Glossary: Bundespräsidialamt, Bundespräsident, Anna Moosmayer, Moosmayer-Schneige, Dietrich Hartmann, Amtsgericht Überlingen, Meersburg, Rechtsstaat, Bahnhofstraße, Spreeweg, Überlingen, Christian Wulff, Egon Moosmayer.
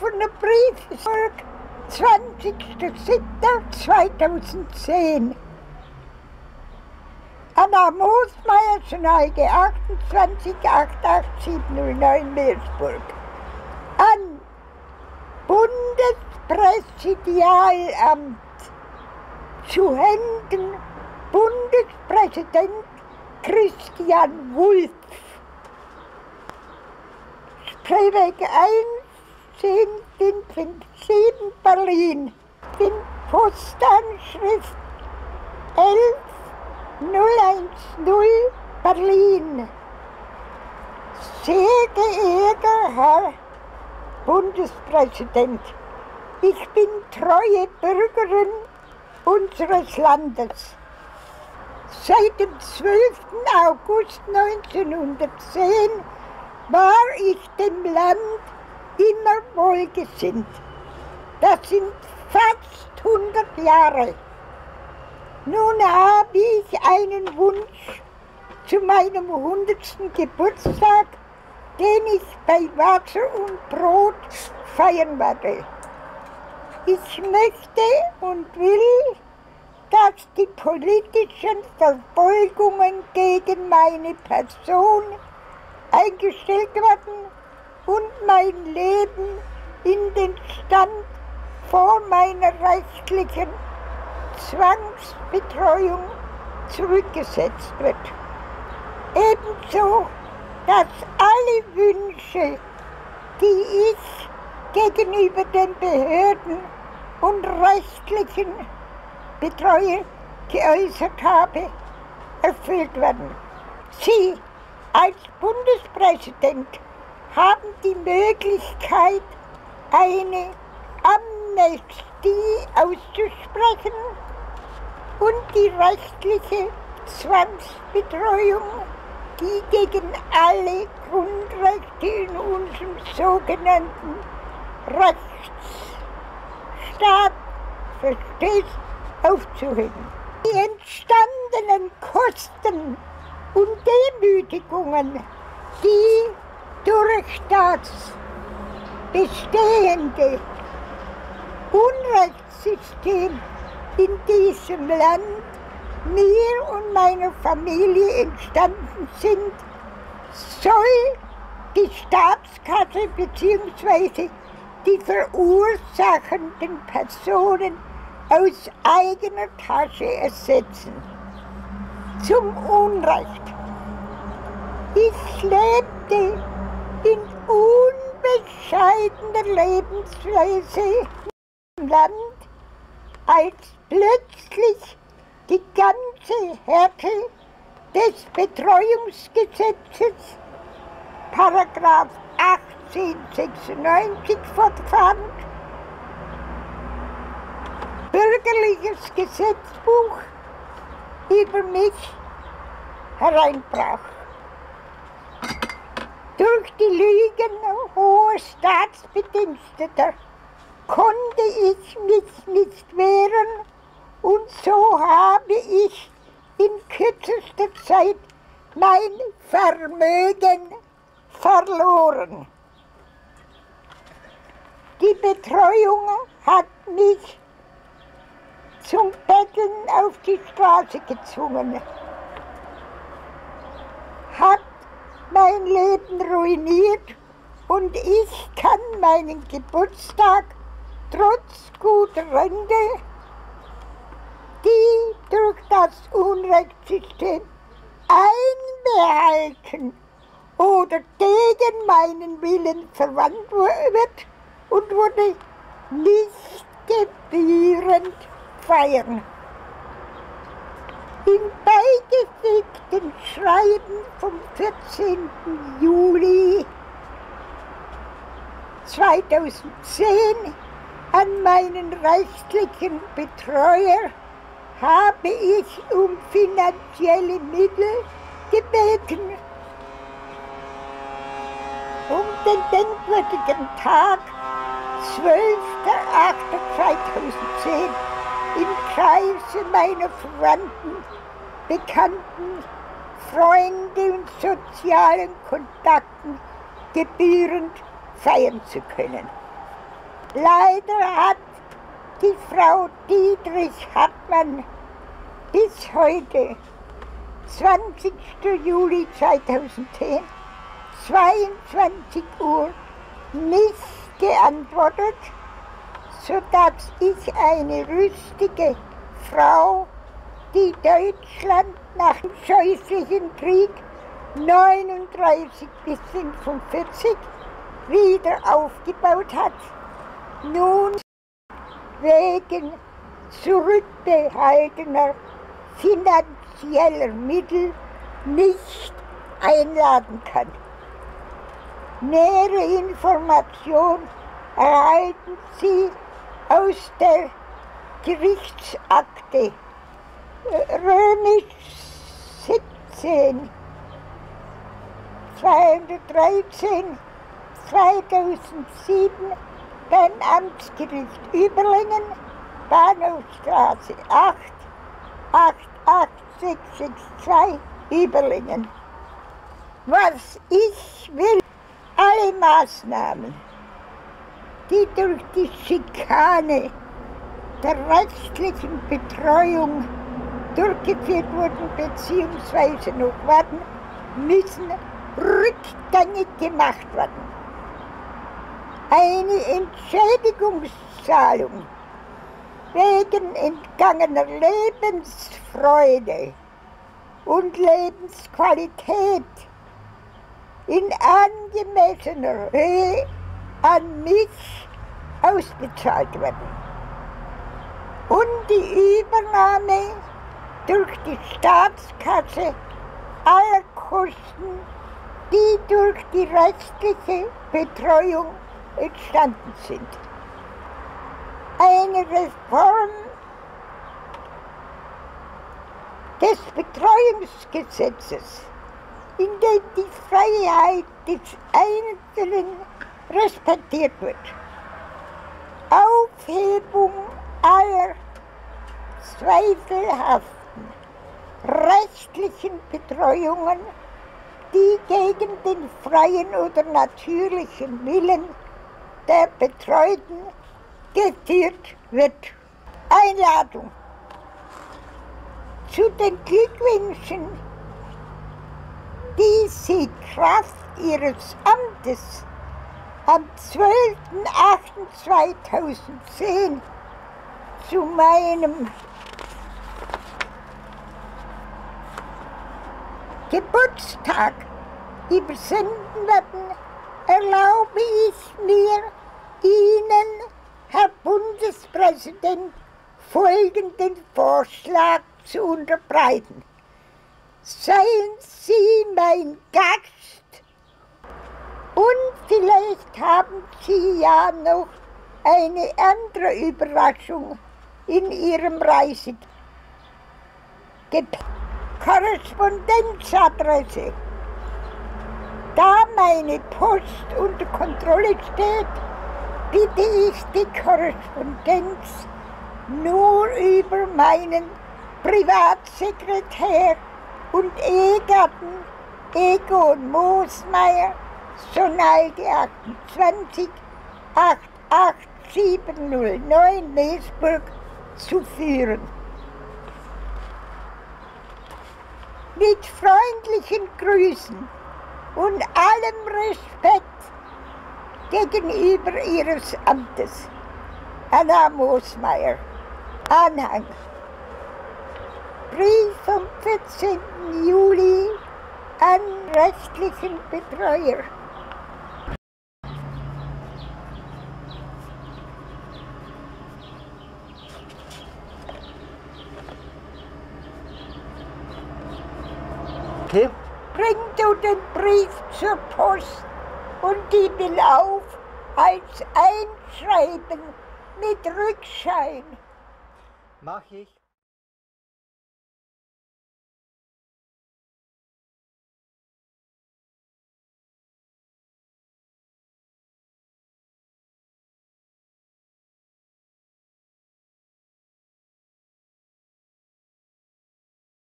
offener Briefmark, 20.07.2010. Anna Moosmayer-Schneige, 28.88709 Meersburg. An Bundespräsidialamt zu Händen Bundespräsident Christian Wulff. Spreeweg 1, 10, 57, Berlin. In Postanschrift 11.010, Berlin. Sehr geehrter Herr Bundespräsident, ich bin treue Bürgerin unseres Landes. Seit dem 12. August 1910 war ich dem Land immer wohlgesinnt. Das sind fast 100 Jahre. Nun habe ich einen Wunsch zu meinem 100. Geburtstag, den ich bei Wasser und Brot feiern werde. Ich möchte und will, dass die politischen Verfolgungen gegen meine Person eingestellt werden und mein Leben in den Stand vor meiner rechtlichen Zwangsbetreuung zurückgesetzt wird. Ebenso, dass alle Wünsche, die ich gegenüber den Behörden und rechtlichen Betreuer geäußert habe, erfüllt werden. Sie als Bundespräsident haben die Möglichkeit, eine Amnestie auszusprechen und die rechtliche Zwangsbetreuung, die gegen alle Grundrechte in unserem sogenannten Rechtsstaat versteht, aufzuheben. Die entstandenen Kosten und Demütigungen, die durch das bestehende Unrechtssystem in diesem Land mir und meiner Familie entstanden sind, soll die Staatskasse bzw. die verursachenden Personen aus eigener Tasche ersetzen. Zum Unrecht. Ich lebte in unbescheidener Lebensweise im Land, als plötzlich die ganze Härte des Betreuungsgesetzes, Paragraph 1896 Verfahren, Bürgerliches Gesetzbuch über mich hereinbrach. Durch die Lügen hoher Staatsbediensteter konnte ich mich nicht wehren und so habe ich in kürzester Zeit mein Vermögen verloren. Die Betreuung hat mich zum Betteln auf die Straße gezwungen, hat mein Leben ruiniert und ich kann meinen Geburtstag trotz guter Rente, die durch das Unrechtssystem einbehalten oder gegen meinen Willen verwandt wird und wurde nicht gebührend feiern. Im beigefügten Schreiben vom 14. Juli 2010 an meinen rechtlichen Betreuer habe ich um finanzielle Mittel gebeten, um den denkwürdigen Tag 12.08.2010 im Kreise meiner Verwandten, Bekannten, Freunde und sozialen Kontakten gebührend feiern zu können. Leider hat die Frau Dietrich Hartmann bis heute, 20. Juli 2010, 22 Uhr, nicht geantwortet, sodass ich eine rüstige Frau, die Deutschland nach dem scheußlichen Krieg 39 bis 45 wieder aufgebaut hat, nun wegen zurückbehaltener finanzieller Mittel nicht einladen kann. Nähere Informationen erhalten Sie aus der Gerichtsakte Römisch 17 213 2007 beim Amtsgericht Überlingen, Bahnhofstraße 8 88662 Überlingen. Was ich will, alle Maßnahmen, die durch die Schikane der rechtlichen Betreuung durchgeführt wurden bzw. noch werden, müssen rückgängig gemacht werden. Eine Entschädigungszahlung wegen entgangener Lebensfreude und Lebensqualität in angemessener Höhe an mich ausbezahlt werden. Und die Übernahme durch die Staatskasse aller Kosten, die durch die rechtliche Betreuung entstanden sind. Eine Reform des Betreuungsgesetzes, in dem die Freiheit des Einzelnen respektiert wird. Aufhebung aller zweifelhaften rechtlichen Betreuungen, die gegen den freien oder natürlichen Willen der Betreuten geführt wird. Einladung zu den Glückwünschen, die sie Kraft ihres Amtes am 12.08.2010 zu meinem Geburtstag übersenden werden, erlaube ich mir, Ihnen, Herr Bundespräsident, folgenden Vorschlag zu unterbreiten. Seien Sie mein Gast und vielleicht haben Sie ja noch eine andere Überraschung in Ihrem Reisegepäck. Korrespondenzadresse. Da meine Post unter Kontrolle steht, bitte ich die Korrespondenz nur über meinen Privatsekretär und Ehegatten Egon Moosmayer, Sonaide 28 88709 Meersburg zu führen. Mit freundlichen Grüßen und allem Respekt gegenüber Ihres Amtes, Anna Moosmayer. Anhang. Brief vom 14. Juli an rechtlichen Betreuer. Okay. Bring du den Brief zur Post und gib ihn auf als Einschreiben mit Rückschein. Mach ich.